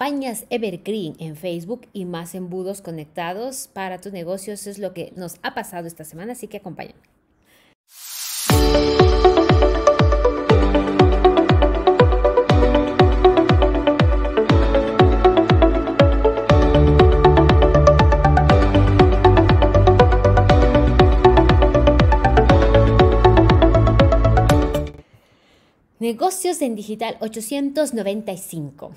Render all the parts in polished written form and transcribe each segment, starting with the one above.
campañas Evergreen en Facebook y más embudos conectados para tus negocios. Eso es lo que nos ha pasado esta semana, así que acompáñame. Negocios en Digital 895.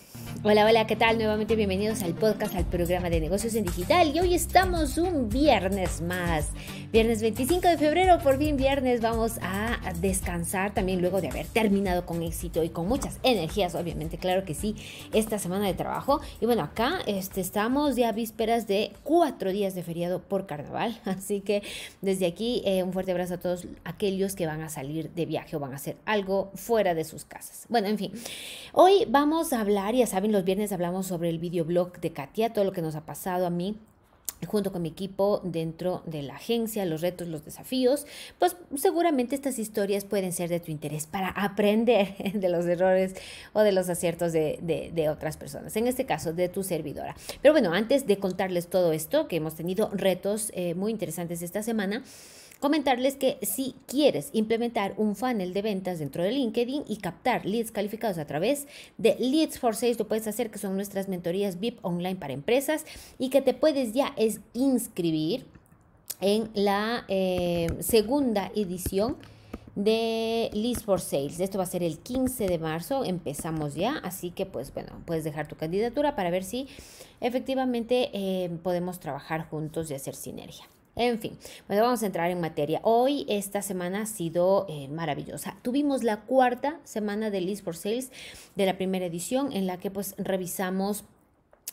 Hola, hola, ¿qué tal? Nuevamente bienvenidos al podcast, al programa de Negocios en Digital. Y hoy estamos un viernes más. Viernes 25 de febrero, por fin viernes. Vamos a descansar también luego de haber terminado con éxito y con muchas energías, obviamente, claro que sí, esta semana de trabajo. Y bueno, acá estamos ya a vísperas de 4 días de feriado por carnaval. Así que desde aquí un fuerte abrazo a todos aquellos que van a salir de viaje o van a hacer algo fuera de sus casas. Bueno, en fin, hoy vamos a hablar, ya saben, los viernes hablamos sobre el videoblog de Katya, todo lo que nos ha pasado a mí junto con mi equipo dentro de la agencia, los retos, los desafíos. Pues seguramente estas historias pueden ser de tu interés para aprender de los errores o de los aciertos de otras personas, en este caso de tu servidora. Pero bueno, antes de contarles todo esto, que hemos tenido retos muy interesantes esta semana, comentarles que si quieres implementar un funnel de ventas dentro de LinkedIn y captar leads calificados a través de Leads for Sales, lo puedes hacer, que son nuestras mentorías VIP online para empresas, y que te puedes ya inscribir en la segunda edición de Leads for Sales. Esto va a ser el 15 de marzo, empezamos ya, así que pues bueno, puedes dejar tu candidatura para ver si efectivamente podemos trabajar juntos y hacer sinergia. En fin, bueno, vamos a entrar en materia. Hoy, esta semana ha sido maravillosa. Tuvimos la 4ª semana de Leads for Sales de la primera edición, en la que pues revisamos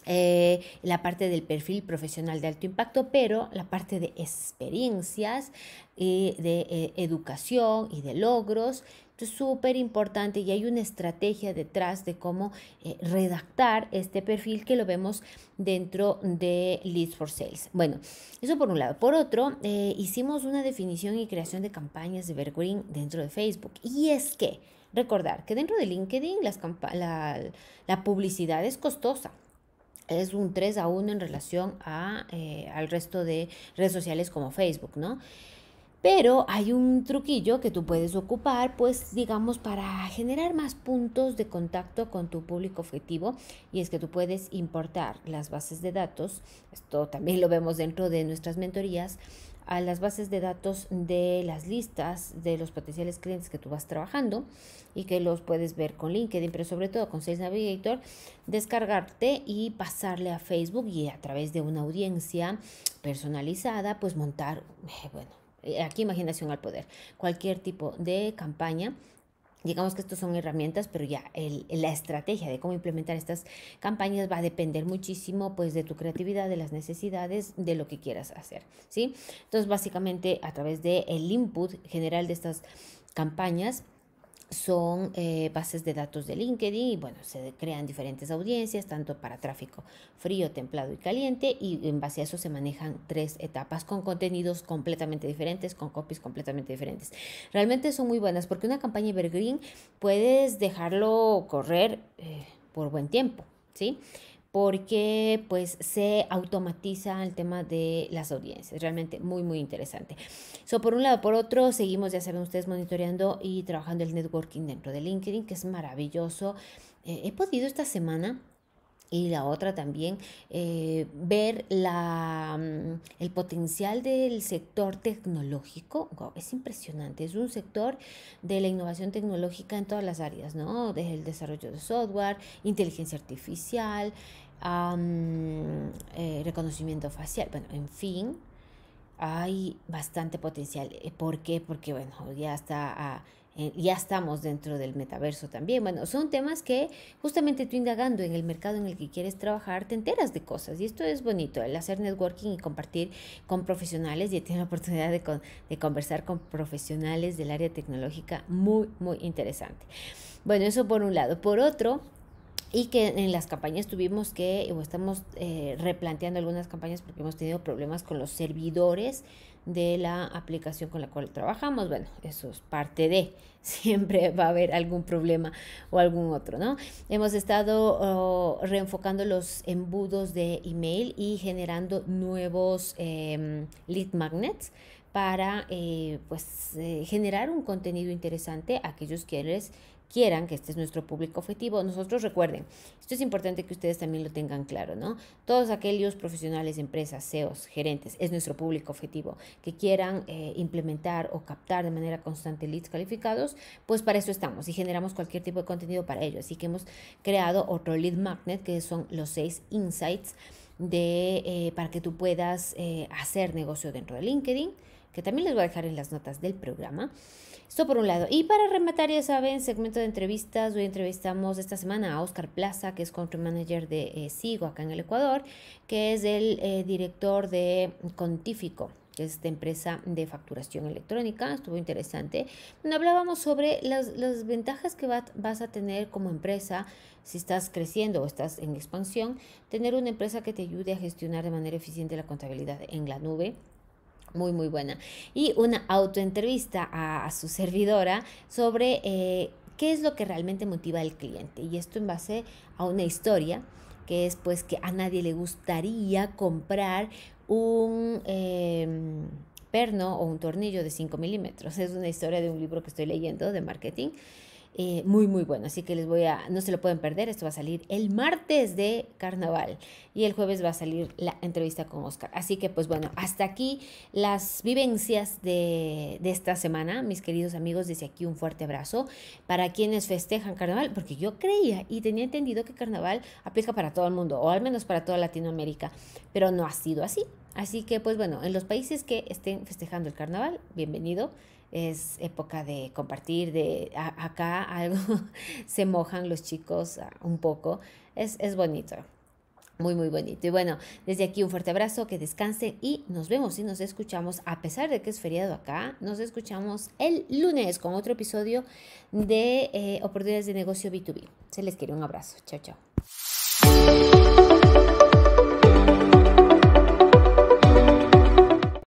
la parte del perfil profesional de alto impacto, pero la parte de experiencias, de educación y de logros. Esto es súper importante y hay una estrategia detrás de cómo redactar este perfil, que lo vemos dentro de Leads for Sales. Bueno, eso por un lado. Por otro, hicimos una definición y creación de campañas de Evergreen dentro de Facebook. Y es que, recordar que dentro de LinkedIn la publicidad es costosa. Es un 3-1 en relación al resto de redes sociales como Facebook, ¿no? Pero hay un truquillo que tú puedes ocupar, pues digamos, para generar más puntos de contacto con tu público objetivo, y es que tú puedes importar las bases de datos, esto también lo vemos dentro de nuestras mentorías, a las bases de datos de las listas de los potenciales clientes que tú vas trabajando y que los puedes ver con LinkedIn, pero sobre todo con Sales Navigator, descargarte y pasarle a Facebook, y a través de una audiencia personalizada, pues montar, bueno, aquí imaginación al poder, cualquier tipo de campaña. Digamos que estas son herramientas, pero ya la estrategia de cómo implementar estas campañas va a depender muchísimo pues de tu creatividad, de las necesidades, de lo que quieras hacer, ¿sí? Entonces básicamente a través del input general de estas campañas son bases de datos de LinkedIn, y bueno, se crean diferentes audiencias, tanto para tráfico frío, templado y caliente, y en base a eso se manejan 3 etapas con contenidos completamente diferentes, con copies completamente diferentes. Realmente son muy buenas, porque una campaña Evergreen puedes dejarlo correr por buen tiempo, ¿sí? Porque pues se automatiza el tema de las audiencias. Realmente muy, muy interesante. Eso por un lado. Por otro, seguimos, ya saben ustedes, monitoreando y trabajando el networking dentro de LinkedIn, que es maravilloso. He podido esta semana y la otra también ver el potencial del sector tecnológico. Wow, es impresionante, es un sector de la innovación tecnológica en todas las áreas, ¿no? Desde el desarrollo de software, inteligencia artificial, reconocimiento facial, bueno, en fin, hay bastante potencial. ¿Por qué? Porque, bueno, ya estamos dentro del metaverso también. Bueno, son temas que justamente tú, indagando en el mercado en el que quieres trabajar, te enteras de cosas, y esto es bonito, el hacer networking y compartir con profesionales. Ya tienes la oportunidad de conversar con profesionales del área tecnológica, muy, muy interesante. Bueno, eso por un lado. Por otro, y que en las campañas tuvimos que, o estamos replanteando algunas campañas porque hemos tenido problemas con los servidores de la aplicación con la cual trabajamos. Bueno, eso es parte de, siempre va a haber algún problema o algún otro, ¿no? Hemos estado reenfocando los embudos de email y generando nuevos lead magnets para generar un contenido interesante a aquellos que les quieran, que este es nuestro público objetivo. Nosotros, recuerden, esto es importante que ustedes también lo tengan claro, ¿no? Todos aquellos profesionales, empresas, CEOs, gerentes, es nuestro público objetivo, que quieran implementar o captar de manera constante leads calificados, pues para eso estamos y generamos cualquier tipo de contenido para ello. Así que hemos creado otro lead magnet, que son los 6 insights para que tú puedas hacer negocio dentro de LinkedIn, que también les voy a dejar en las notas del programa. Esto por un lado. Y para rematar, ya saben, segmento de entrevistas. Hoy entrevistamos esta semana a Óscar Plaza, que es Country Manager de SIGO acá en el Ecuador, que es el director de Contífico, que es esta empresa de facturación electrónica. Estuvo interesante. Hablábamos sobre las ventajas que vas a tener como empresa si estás creciendo o estás en expansión, tener una empresa que te ayude a gestionar de manera eficiente la contabilidad en la nube. Muy, muy buena. Y una autoentrevista a su servidora sobre qué es lo que realmente motiva al cliente. Y esto en base a una historia que es, pues, que a nadie le gustaría comprar un perno o un tornillo de 5 milímetros. Es una historia de un libro que estoy leyendo de marketing. Muy, muy bueno. Así que no se lo pueden perder. Esto va a salir el martes de Carnaval y el jueves va a salir la entrevista con Óscar. Así que, pues bueno, hasta aquí las vivencias de esta semana, mis queridos amigos. Desde aquí un fuerte abrazo para quienes festejan Carnaval, porque yo creía y tenía entendido que Carnaval aplica para todo el mundo, o al menos para toda Latinoamérica, pero no ha sido así. Así que, pues bueno, en los países que estén festejando el Carnaval, bienvenido. Es época de compartir, acá algo se mojan los chicos un poco, es bonito, muy muy bonito. Y bueno, desde aquí un fuerte abrazo, que descansen y nos vemos y nos escuchamos, a pesar de que es feriado acá, nos escuchamos el lunes con otro episodio de Oportunidades de Negocio B2B. Se les quiere un abrazo, chao chao.